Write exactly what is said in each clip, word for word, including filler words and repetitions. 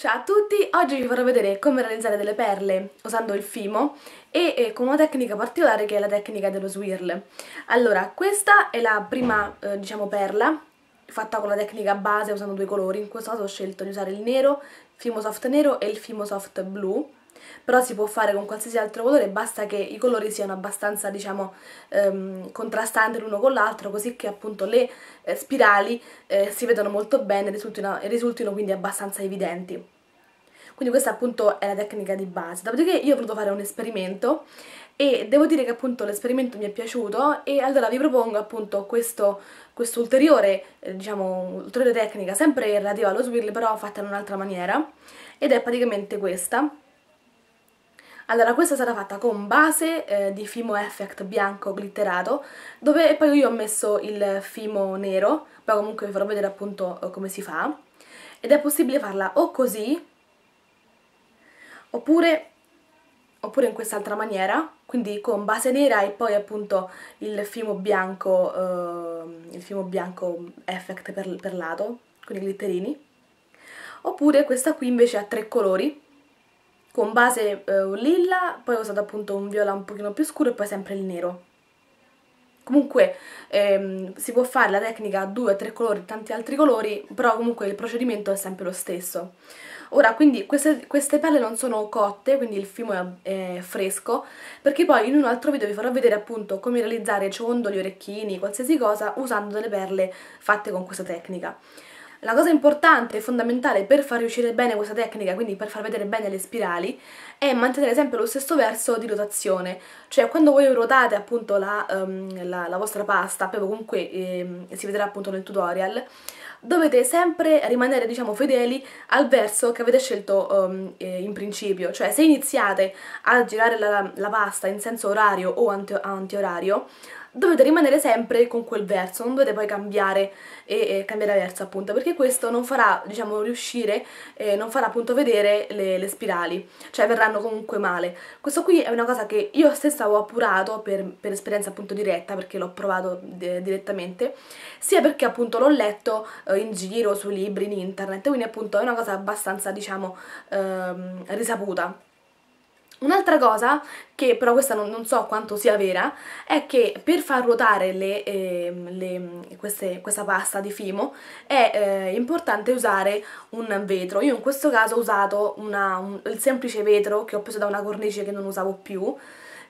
Ciao a tutti, oggi vi farò vedere come realizzare delle perle usando il fimo e, e con una tecnica particolare che è la tecnica dello swirl. Allora, questa è la prima eh, diciamo perla fatta con la tecnica base usando due colori. In questo caso ho scelto di usare il nero, Fimo Soft nero e il Fimo Soft blu, però si può fare con qualsiasi altro colore, basta che i colori siano abbastanza diciamo ehm, contrastanti l'uno con l'altro, così che appunto le eh, spirali eh, si vedano molto bene e risultino, risultino quindi abbastanza evidenti. Quindi questa appunto è la tecnica di base. Dopodiché io ho voluto fare un esperimento e devo dire che appunto l'esperimento mi è piaciuto, e allora vi propongo appunto questo, questo ulteriore, eh, diciamo, ulteriore tecnica, sempre relativa allo swirl, però fatta in un'altra maniera, ed è praticamente questa. Allora, questa sarà fatta con base eh, di Fimo Effect bianco glitterato, dove poi io ho messo il fimo nero, poi comunque vi farò vedere appunto come si fa, ed è possibile farla o così, oppure, oppure in quest'altra maniera, quindi con base nera e poi appunto il fimo bianco, eh, il fimo bianco Effect per, per lato, con i glitterini, oppure questa qui invece ha tre colori, con base eh, un lilla, poi ho usato appunto un viola un pochino più scuro e poi sempre il nero. Comunque ehm, si può fare la tecnica a due o tre colori, tanti altri colori, però comunque il procedimento è sempre lo stesso. Ora, quindi queste, queste perle non sono cotte, quindi il fimo è, è fresco, perché poi in un altro video vi farò vedere appunto come realizzare ciondoli, orecchini, qualsiasi cosa usando delle perle fatte con questa tecnica. La cosa importante e fondamentale per far riuscire bene questa tecnica, quindi per far vedere bene le spirali, è mantenere sempre lo stesso verso di rotazione, cioè quando voi ruotate appunto la, um, la, la vostra pasta, poi comunque eh, si vedrà appunto nel tutorial, dovete sempre rimanere diciamo fedeli al verso che avete scelto um, eh, in principio, cioè se iniziate a girare la, la pasta in senso orario o anti-orario, dovete rimanere sempre con quel verso, non dovete poi cambiare e, e cambiare verso appunto, perché questo non farà diciamo riuscire, eh, non farà appunto vedere le, le spirali, cioè verranno comunque male. Questo qui è una cosa che io stessa ho appurato per, per esperienza appunto diretta, perché l'ho provato de, direttamente, sia perché appunto l'ho letto eh, in giro, sui libri, in internet, quindi appunto è una cosa abbastanza diciamo ehm, risaputa. Un'altra cosa, che però questa non, non so quanto sia vera, è che per far ruotare le, eh, le, queste, questa pasta di fimo è eh, importante usare un vetro. Io in questo caso ho usato una, un, il semplice vetro che ho preso da una cornice che non usavo più,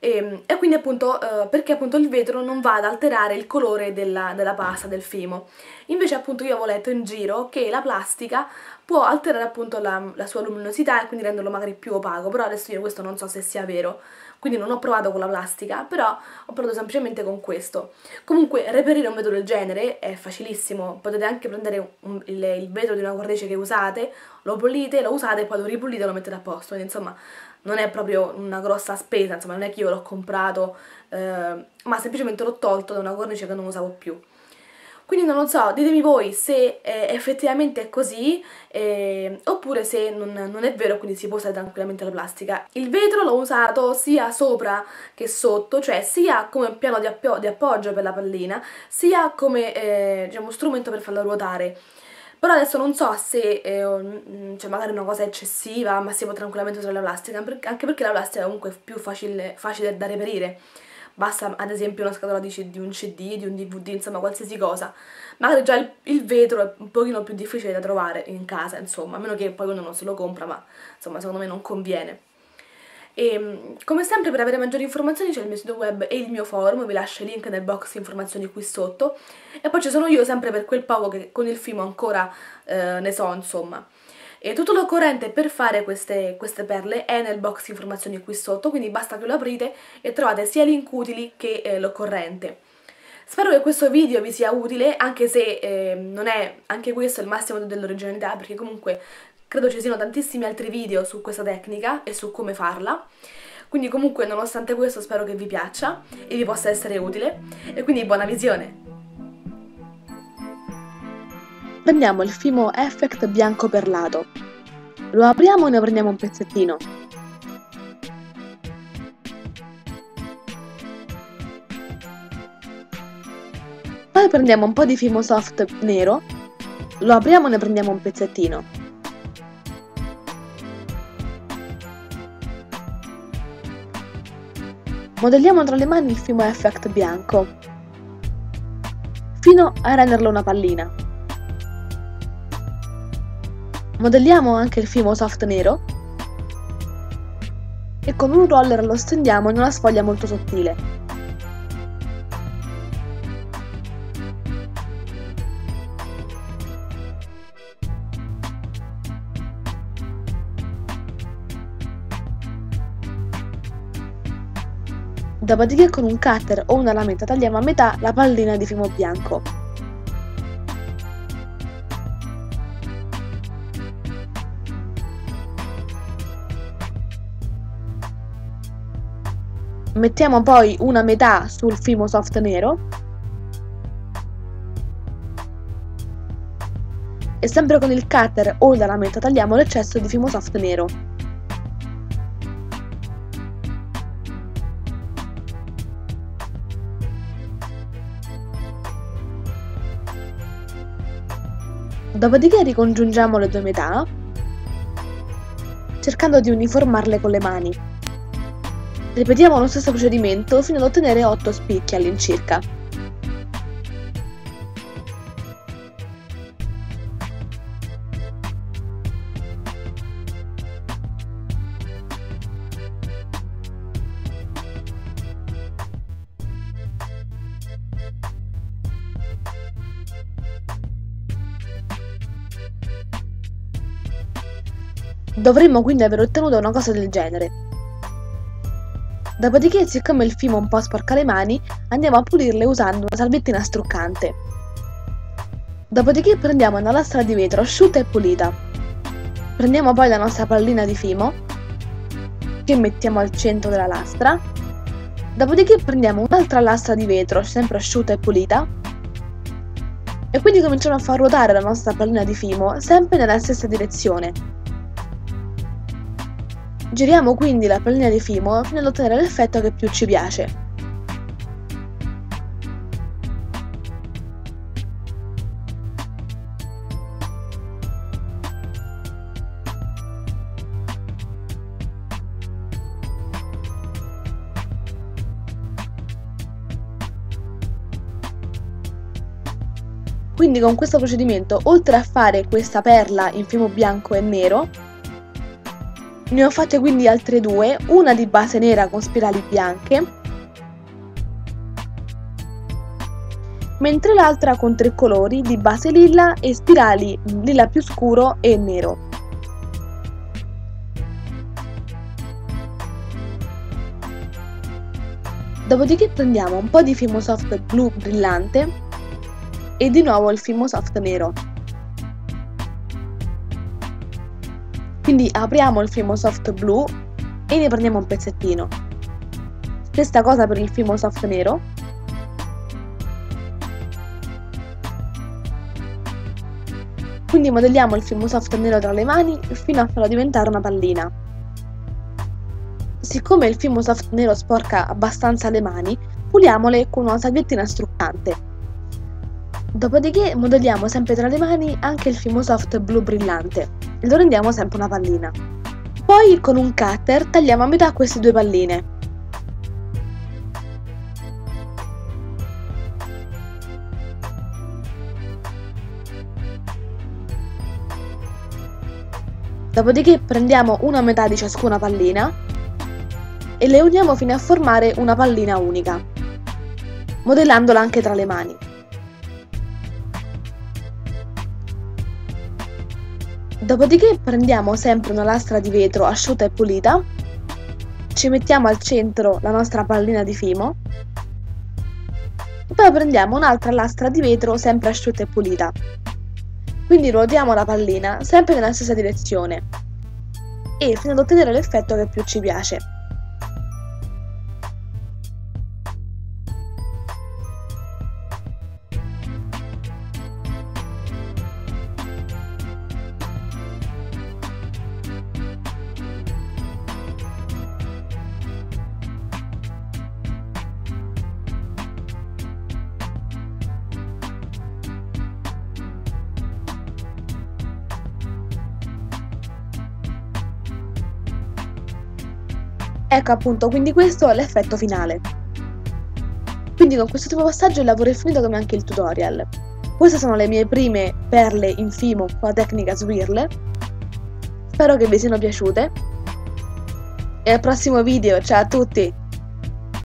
e, e quindi appunto eh, perché appunto il vetro non va ad alterare il colore della, della pasta, del fimo. Invece appunto io avevo letto in giro che la plastica può alterare appunto la, la sua luminosità e quindi renderlo magari più opaco, però adesso io questo non so se sia vero, quindi non ho provato con la plastica, però ho provato semplicemente con questo. Comunque reperire un vetro del genere è facilissimo, potete anche prendere un, il, il vetro di una cornice che usate, lo pulite, lo usate, poi lo ripulite e lo mettete a posto, quindi insomma non è proprio una grossa spesa, insomma non è che io l'ho comprato, eh, ma semplicemente l'ho tolto da una cornice che non usavo più. Quindi non lo so, ditemi voi se eh, effettivamente è così, eh, oppure se non, non è vero, quindi si può usare tranquillamente la plastica. Il vetro l'ho usato sia sopra che sotto, cioè sia come piano di, appo di appoggio per la pallina, sia come eh, diciamo, strumento per farla ruotare. Però adesso non so se eh, cioè magari è una cosa eccessiva, ma si può tranquillamente usare la plastica, anche perché la plastica è comunque più facile, facile da reperire. Basta ad esempio una scatola di, di un C D, di un D V D, insomma qualsiasi cosa. Magari già il, il vetro è un pochino più difficile da trovare in casa, insomma, a meno che poi uno non se lo compra, ma insomma secondo me non conviene. E come sempre, per avere maggiori informazioni c'è il mio sito web e il mio forum, vi lascio i link nel box informazioni qui sotto, e poi ci sono io sempre per quel poco che con il fimo ancora eh, ne so, insomma. E tutto l'occorrente per fare queste, queste perle è nel box informazioni qui sotto, quindi basta che lo aprite e trovate sia i link utili che eh, l'occorrente. Spero che questo video vi sia utile, anche se eh, non è anche questo il massimo dell'originalità, perché comunque credo ci siano tantissimi altri video su questa tecnica e su come farla. Quindi comunque nonostante questo spero che vi piaccia e vi possa essere utile, e quindi buona visione! Prendiamo il Fimo Effect bianco perlato, lo apriamo e ne prendiamo un pezzettino. Poi prendiamo un po' di Fimo Soft nero, lo apriamo e ne prendiamo un pezzettino. Modelliamo tra le mani il Fimo Effect bianco, fino a renderlo una pallina. Modelliamo anche il Fimo Soft nero e con un roller lo stendiamo in una sfoglia molto sottile. Dopodiché con un cutter o una lametta tagliamo a metà la pallina di Fimo bianco. Mettiamo poi una metà sul Fimo Soft nero e sempre con il cutter o la lametta tagliamo l'eccesso di Fimo Soft nero. Dopodiché ricongiungiamo le due metà, cercando di uniformarle con le mani. Ripetiamo lo stesso procedimento fino ad ottenere otto spicchi all'incirca. Dovremmo quindi aver ottenuto una cosa del genere. Dopodiché, siccome il Fimo un po' sporca le mani, andiamo a pulirle usando una salviettina struccante. Dopodiché prendiamo una lastra di vetro asciutta e pulita. Prendiamo poi la nostra pallina di Fimo, che mettiamo al centro della lastra. Dopodiché prendiamo un'altra lastra di vetro, sempre asciutta e pulita. E quindi cominciamo a far ruotare la nostra pallina di Fimo, sempre nella stessa direzione. Giriamo quindi la pallina di Fimo fino ad ottenere l'effetto che più ci piace. Quindi con questo procedimento, oltre a fare questa perla in Fimo bianco e nero, ne ho fatte quindi altre due, una di base nera con spirali bianche, mentre l'altra con tre colori di base lilla e spirali lilla più scuro e nero. Dopodiché prendiamo un po' di Fimo Soft blu brillante e di nuovo il Fimo Soft nero. Quindi apriamo il Fimo Soft blu e ne prendiamo un pezzettino. Stessa cosa per il Fimo Soft nero. Quindi modelliamo il Fimo Soft nero tra le mani fino a farlo diventare una pallina. Siccome il Fimo Soft nero sporca abbastanza le mani, puliamole con una salviettina struccante. Dopodiché modelliamo sempre tra le mani anche il Fimo Soft blu brillante e lo rendiamo sempre una pallina. Poi con un cutter tagliamo a metà queste due palline. Dopodiché prendiamo una metà di ciascuna pallina e le uniamo fino a formare una pallina unica, modellandola anche tra le mani. Dopodiché prendiamo sempre una lastra di vetro asciutta e pulita, ci mettiamo al centro la nostra pallina di Fimo, poi prendiamo un'altra lastra di vetro sempre asciutta e pulita. Quindi ruotiamo la pallina sempre nella stessa direzione e fino ad ottenere l'effetto che più ci piace. Ecco appunto, quindi questo è l'effetto finale. Quindi con questo tipo di passaggio il lavoro è finito, come anche il tutorial. Queste sono le mie prime perle in Fimo con la tecnica swirl. Spero che vi siano piaciute. E al prossimo video, ciao a tutti!